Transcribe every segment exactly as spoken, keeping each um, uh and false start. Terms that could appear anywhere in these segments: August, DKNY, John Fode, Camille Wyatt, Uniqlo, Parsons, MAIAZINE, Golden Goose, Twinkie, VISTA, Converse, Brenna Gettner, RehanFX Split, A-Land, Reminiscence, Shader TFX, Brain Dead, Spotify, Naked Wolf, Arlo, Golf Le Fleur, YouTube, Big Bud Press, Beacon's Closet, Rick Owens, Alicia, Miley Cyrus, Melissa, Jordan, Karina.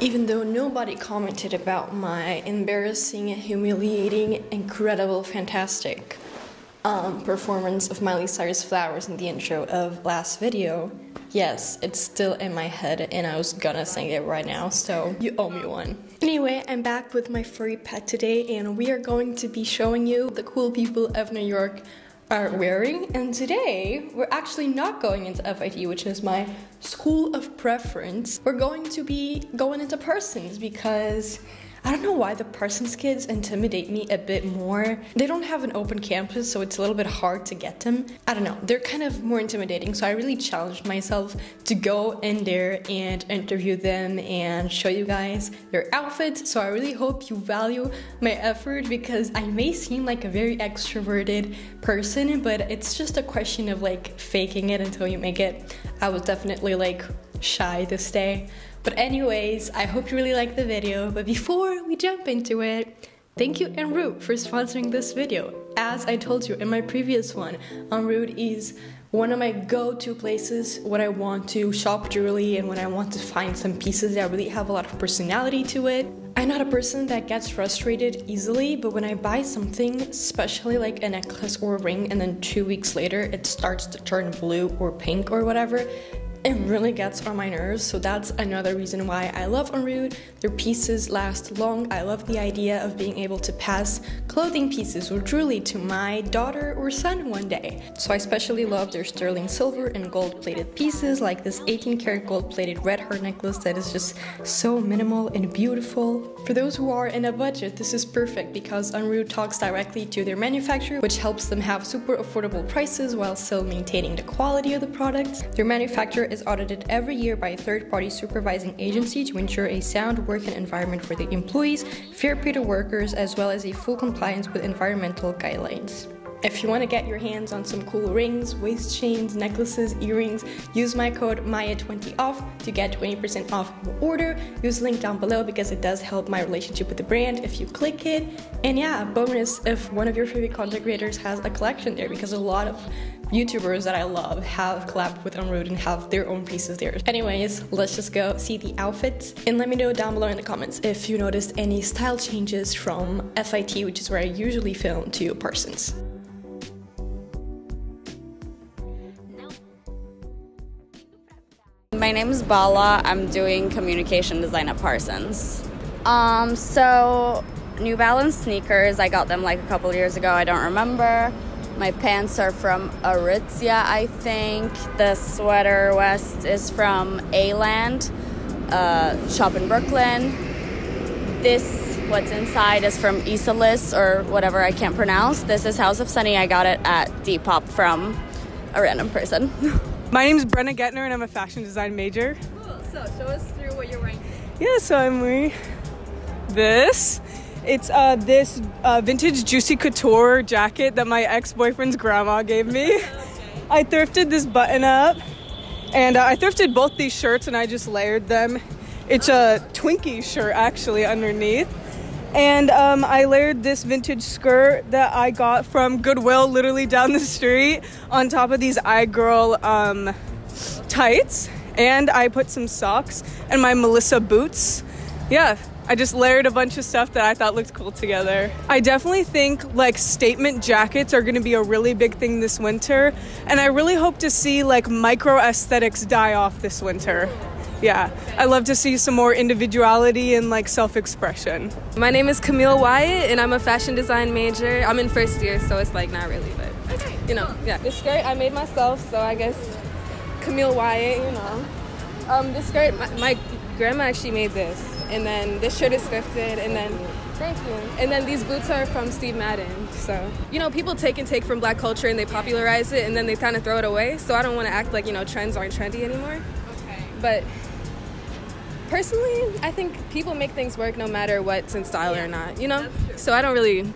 Even though nobody commented about my embarrassing, humiliating, incredible, fantastic um, performance of Miley Cyrus Flowers in the intro of last video, yes, it's still in my head and I was gonna sing it right now, so you owe me one. Anyway, I'm back with my furry pet today and we are going to be showing you the cool people of New York are wearing, and today we're actually not going into F I T, which is my school of preference. We're going to be going into Parsons because I don't know why the Parsons kids intimidate me a bit more. They don't have an open campus, so it's a little bit hard to get them. I don't know, they're kind of more intimidating, so I really challenged myself to go in there and interview them and show you guys their outfits. So I really hope you value my effort because I may seem like a very extroverted person, but it's just a question of like faking it until you make it. I was definitely like shy this day. But anyways, I hope you really liked the video, but before we jump into it, thank you EnRoute for sponsoring this video. As I told you in my previous one, EnRoute is one of my go-to places when I want to shop jewelry and when I want to find some pieces that really have a lot of personality to it. I'm not a person that gets frustrated easily, but when I buy something, especially like a necklace or a ring, and then two weeks later it starts to turn blue or pink or whatever, it really gets on my nerves, so that's another reason why I love EnRoute. Their pieces last long. I love the idea of being able to pass clothing pieces or jewelry to my daughter or son one day. So I especially love their sterling silver and gold plated pieces, like this eighteen karat gold plated red heart necklace that is just so minimal and beautiful. For those who are in a budget, this is perfect because EnRoute talks directly to their manufacturer, which helps them have super affordable prices while still maintaining the quality of the products. Their manufacturer is audited every year by a third-party supervising agency to ensure a sound working environment for the employees, fair pay to workers, as well as a full compliance with environmental guidelines. If you want to get your hands on some cool rings, waist chains, necklaces, earrings, use my code M A I A twenty off to get twenty percent off your order. Use the link down below because it does help my relationship with the brand if you click it. And yeah, bonus if one of your favorite content creators has a collection there, because a lot of YouTubers that I love have collabed with EnRoute and have their own pieces there. Anyways, let's just go see the outfits and let me know down below in the comments if you noticed any style changes from F I T, which is where I usually film, to Parsons. My name is Bala. I'm doing communication design at Parsons. Um, so New Balance sneakers, I got them like a couple years ago, I don't remember. My pants are from Aritzia, I think. The sweater vest is from A-Land, uh, shop in Brooklyn. This, what's inside, is from Isalis or whatever, I can't pronounce. This is House of Sunny. I got it at Depop from a random person. My name is Brenna Gettner and I'm a fashion design major. Cool, so show us through what you're wearing. Yeah, so I'm wearing this. It's uh, this uh, vintage Juicy Couture jacket that my ex-boyfriend's grandma gave me. Okay. I thrifted this button up and uh, I thrifted both these shirts and I just layered them. It's oh. a Twinkie shirt actually underneath. And um, I layered this vintage skirt that I got from Goodwill, literally down the street, on top of these iGirl um, tights. And I put some socks and my Melissa boots. Yeah, I just layered a bunch of stuff that I thought looked cool together. I definitely think like statement jackets are gonna be a really big thing this winter. And I really hope to see like micro aesthetics die off this winter. Yeah, I love to see some more individuality and like self-expression. My name is Camille Wyatt and I'm a fashion design major. I'm in first year, so it's like not really, but okay, you know, cool. Yeah. This skirt I made myself, so I guess Camille Wyatt, you know. Um, this skirt, my, my grandma actually made this, and then this shirt is thrifted, and then thank you. And then these boots are from Steve Madden, so. You know, people take and take from black culture and they popularize it and then they kind of throw it away, so I don't want to act like, you know, trends aren't trendy anymore. Okay. But personally, I think people make things work no matter what's in style or not, you know? So I don't really,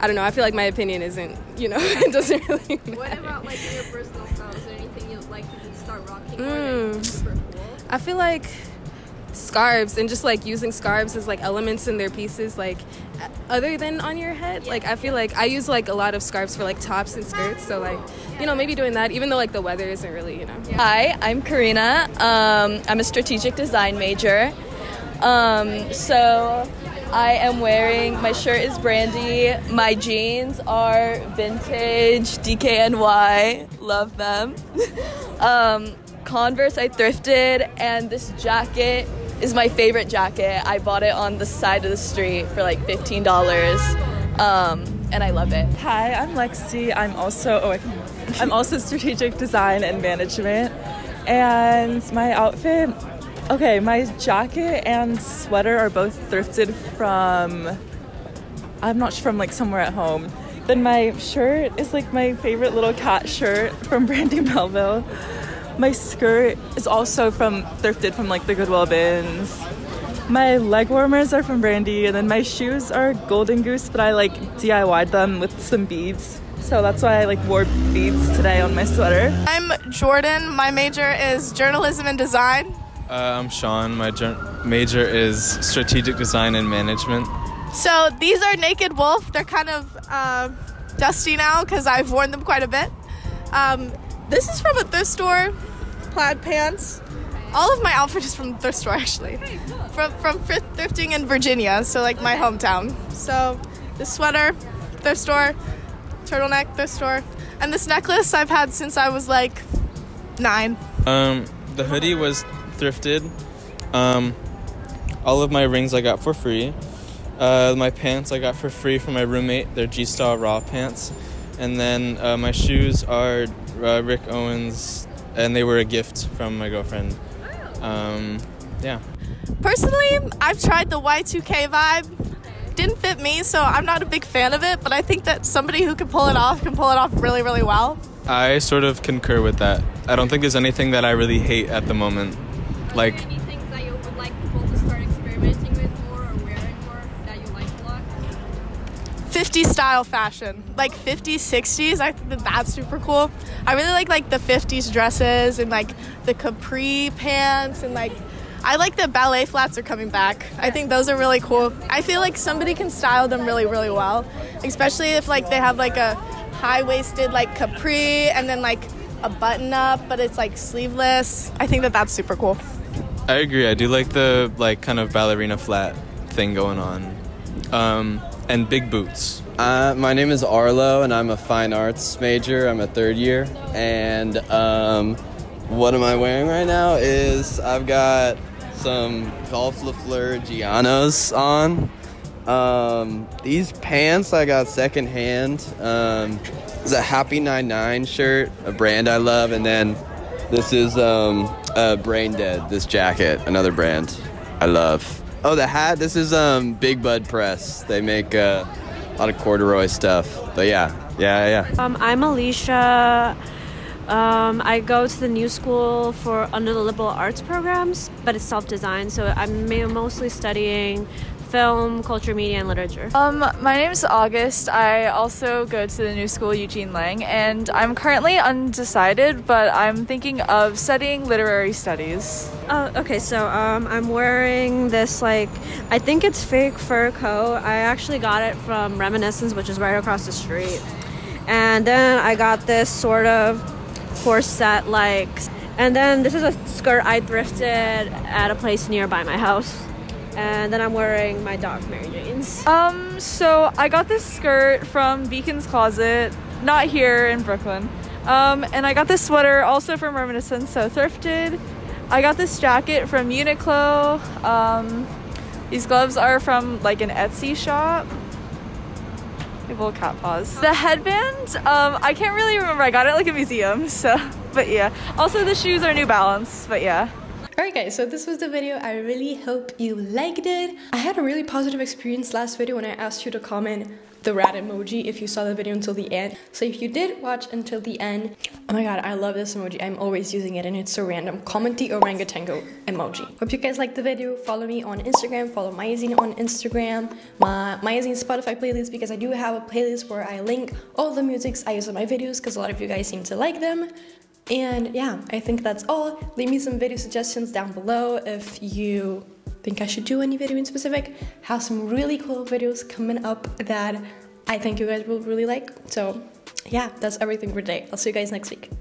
I don't know, I feel like my opinion isn't, you know, it doesn't really matter. What about like in your personal style? Is there anything you like to start rocking mm. or like, super cool? I feel like scarves and just like using scarves as like elements in their pieces, like other than on your head. Yeah, like I feel yeah. like I use like a lot of scarves for like tops and skirts, so like you know, maybe doing that even though like the weather isn't really, you know. Yeah. Hi, I'm Karina. um I'm a strategic design major. Um, so I am wearing, my shirt is Brandy, my jeans are vintage D K N Y, love them. um, Converse I thrifted, and this jacket is my favorite jacket. I bought it on the side of the street for like fifteen dollars, um, and I love it. Hi, I'm Lexi. I'm also, oh, I can, I'm also strategic design and management, and my outfit, okay, my jacket and sweater are both thrifted from, I'm not sure, from like somewhere at home. Then my shirt is like my favorite little cat shirt from Brandy Melville. My skirt is also from thrifted from like the Goodwill bins. My leg warmers are from Brandy, and then my shoes are Golden Goose, but I like D I Y'd them with some beads. So that's why I like wore beads today on my sweater. I'm Jordan. My major is journalism and design. Uh, I'm Sean. My major is strategic design and management. So these are Naked Wolf. They're kind of uh, dusty now because I've worn them quite a bit. Um, this is from a thrift store. Plaid pants. All of my outfit is from the thrift store, actually. From from thrifting in Virginia, so like my hometown. So this sweater, thrift store, turtleneck, thrift store, and this necklace I've had since I was like nine. Um, the hoodie was thrifted. Um, all of my rings I got for free. Uh, my pants I got for free from my roommate. They're G-Star Raw pants. And then uh, my shoes are uh, Rick Owens, and they were a gift from my girlfriend. Um, yeah. Personally, I've tried the Y two K vibe. Didn't fit me, so I'm not a big fan of it, but I think that somebody who can pull it off can pull it off really, really well. I sort of concur with that. I don't think there's anything that I really hate at the moment. Are like, there any things that you would like people to start experimenting with more or wearing more that you like a lot? fifties style fashion. Like fifties, sixties, I think that that's super cool. I really like like the fifties dresses and like the capri pants, and like I like the ballet flats are coming back. I think those are really cool. I feel like somebody can style them really, really well, especially if like they have like a high-waisted like capri and then like a button-up, but it's like sleeveless. I think that that's super cool. I agree. I do like the like kind of ballerina flat thing going on, um, and big boots. Uh, my name is Arlo, and I'm a fine arts major. I'm a third year, and um, what am I wearing right now is I've got some Golf Le Fleur Giannos on. Um, these pants I got secondhand. Um, it's a Happy ninety-nine shirt, a brand I love, and then this is um, uh, Brain Dead, this jacket, another brand I love. Oh, the hat, this is um, Big Bud Press. They make... Uh, a lot of corduroy stuff, but yeah, yeah, yeah. Um, I'm Alicia. Um, I go to the New School for under the liberal arts programs, but it's self-designed, so I'm mostly studying film, culture, media, and literature. Um, my name is August. I also go to the New School Eugene Lang, and I'm currently undecided, but I'm thinking of studying literary studies. Uh, okay, so um, I'm wearing this, like, I think it's fake fur coat. I actually got it from Reminiscence, which is right across the street. And then I got this sort of corset, like, and then this is a skirt I thrifted at a place nearby my house. And then I'm wearing my Doc Mary Jane's. Um, so I got this skirt from Beacon's Closet, not here in Brooklyn. Um, and I got this sweater also from Reminiscence, so thrifted. I got this jacket from Uniqlo. Um, these gloves are from like an Etsy shop. I have a little cat paws. The headband, um, I can't really remember. I got it at like a museum, so, but yeah. Also the shoes are New Balance, but yeah. Alright guys, so this was the video. I really hope you liked it. I had a really positive experience last video when I asked you to comment the rat emoji if you saw the video until the end. So if you did watch until the end, oh my god, I love this emoji. I'm always using it and it's so random. Comment the orangutango emoji. Hope you guys liked the video. Follow me on Instagram. Follow MAIAZINE on Instagram. My MAIAZINE Spotify playlist, because I do have a playlist where I link all the musics I use in my videos because a lot of you guys seem to like them. And yeah, I think that's all. Leave me some video suggestions down below if you think I should do any video in specific. Have some really cool videos coming up that I think you guys will really like. So yeah, that's everything for today. I'll see you guys next week.